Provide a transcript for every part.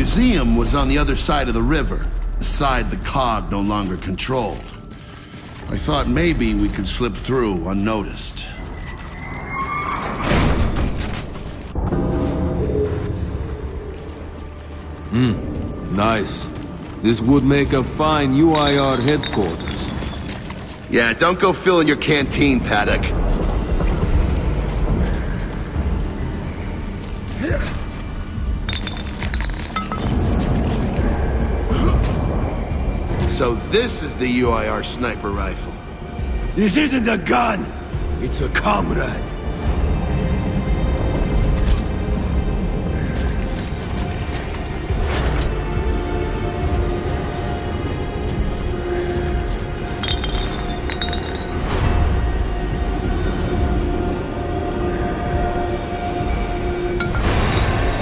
museum was on the other side of the river, the side the COG no longer controlled. I thought maybe we could slip through unnoticed. Hmm, nice. This would make a fine UIR headquarters. Yeah, don't go filling your canteen, Paddock. So this is the UIR sniper rifle. This isn't a gun, it's a comrade.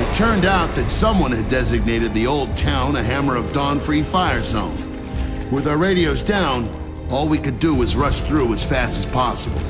It turned out that someone had designated the old town a Hammer of Dawn free fire zone. With our radios down, all we could do was rush through as fast as possible.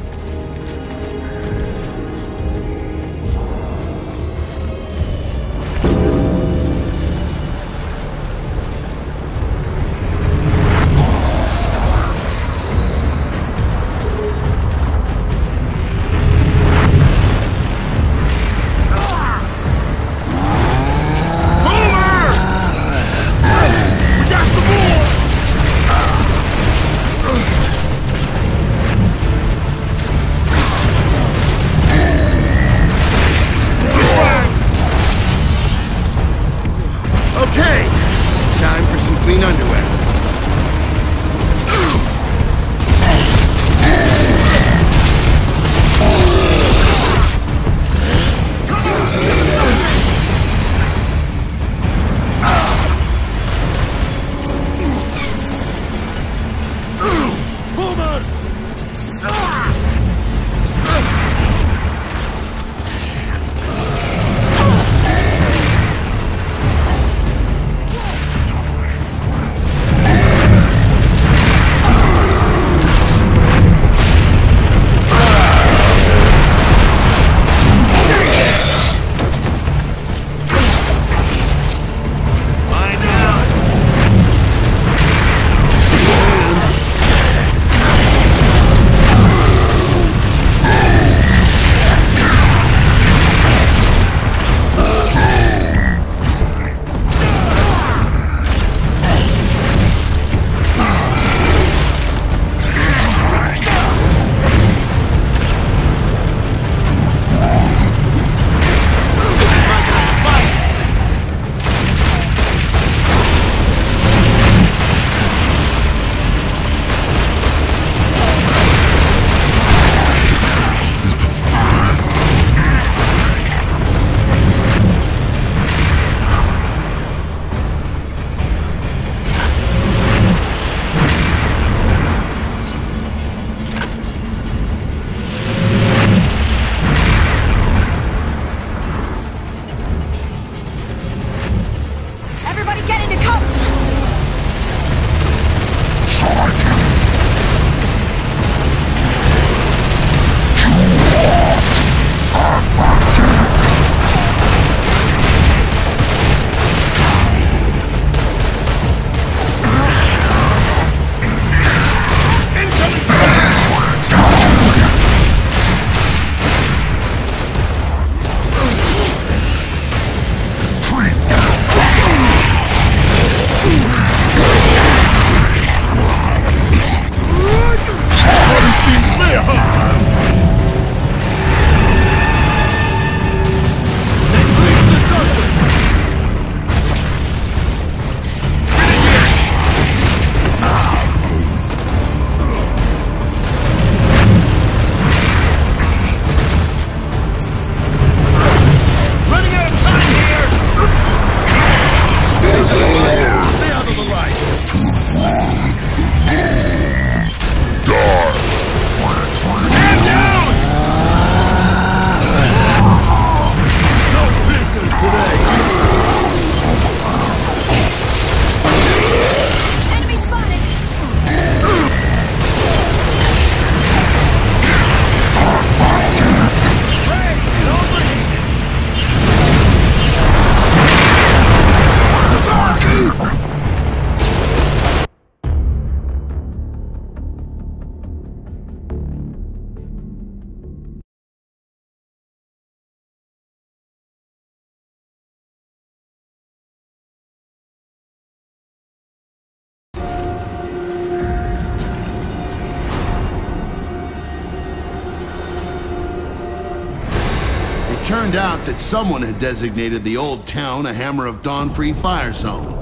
turned out that someone had designated the old town a Hammer of Dawn free fire zone.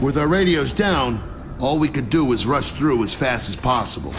With our radios down, all we could do was rush through as fast as possible.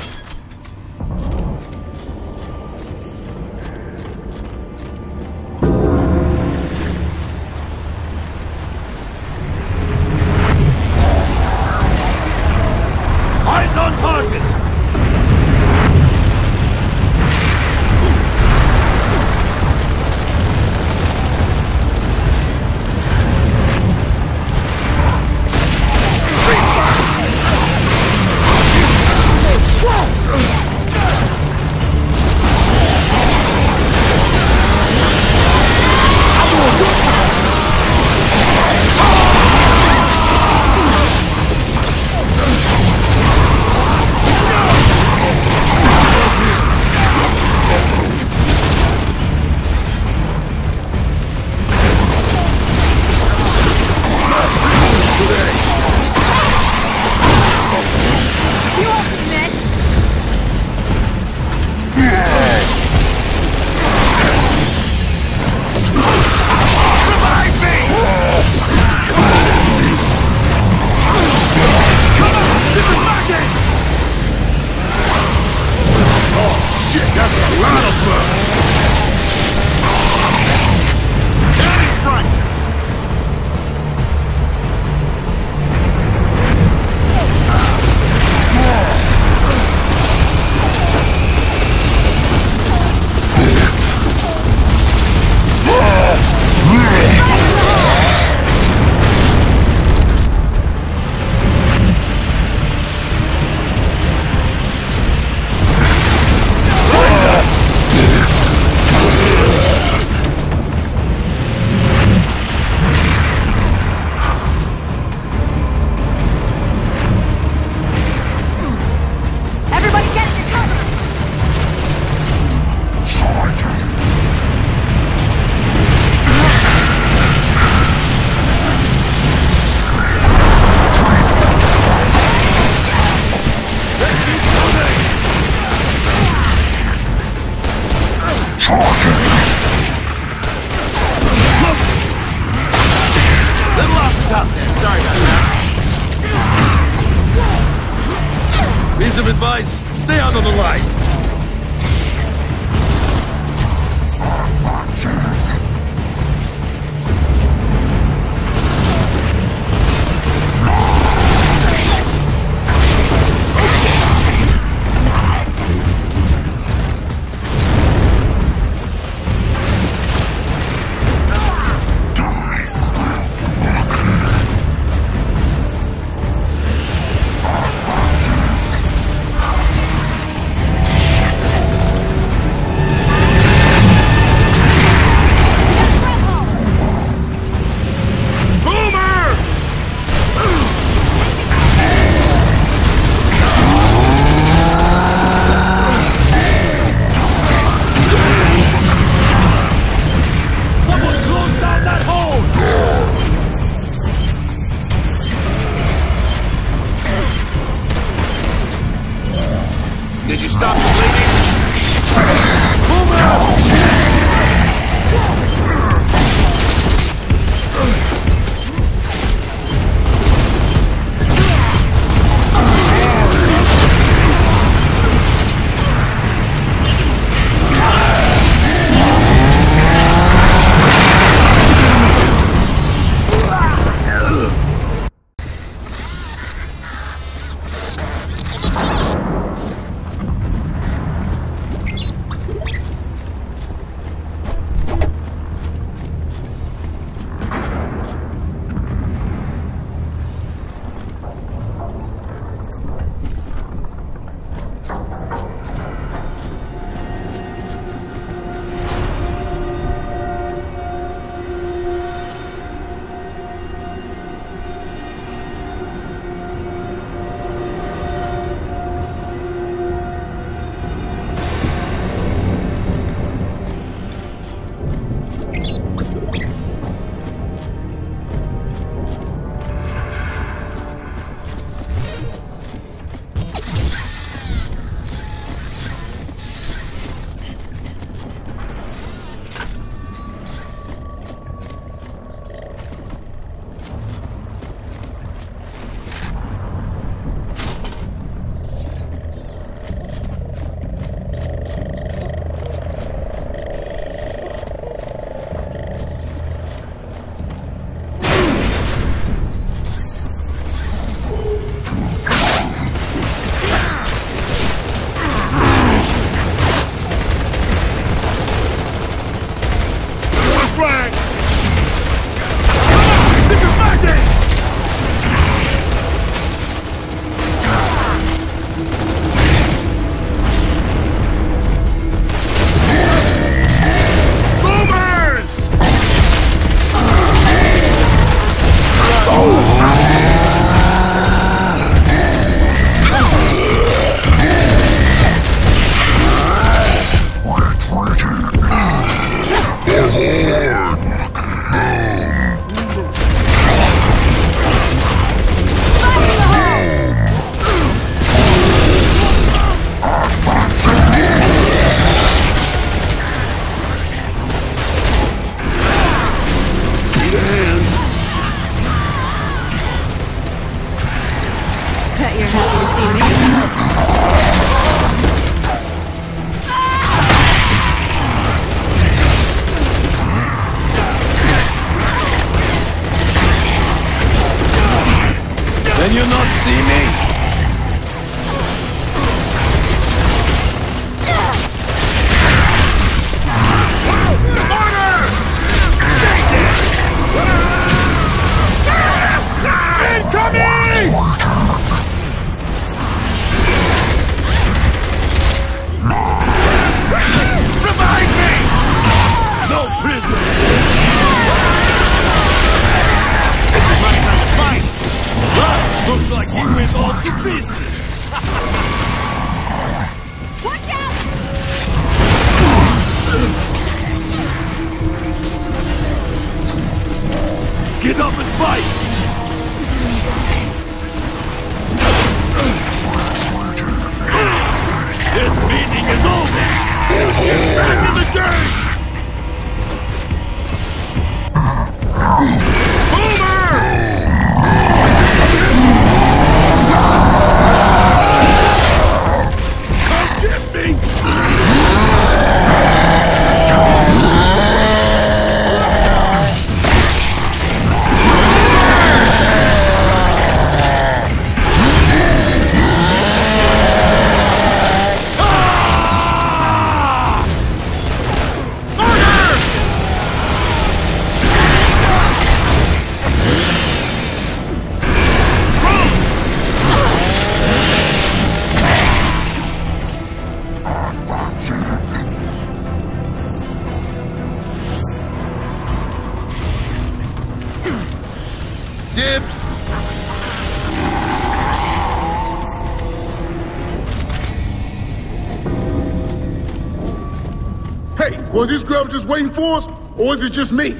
Was this grub just waiting for us, or is it just me?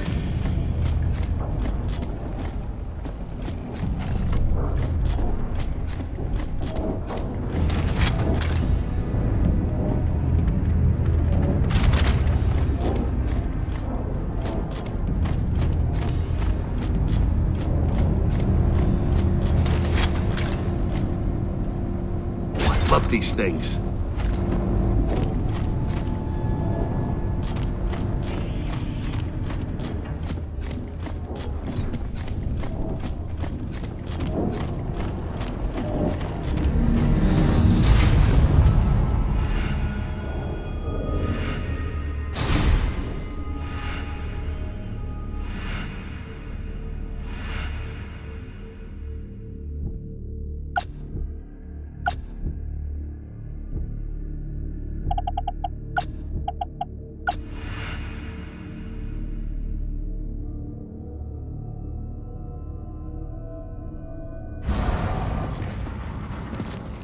Love these things.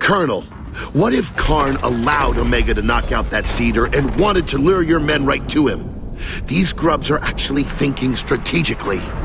Colonel, what if Karn allowed Omega to knock out that cedar and wanted to lure your men right to him? These grubs are actually thinking strategically.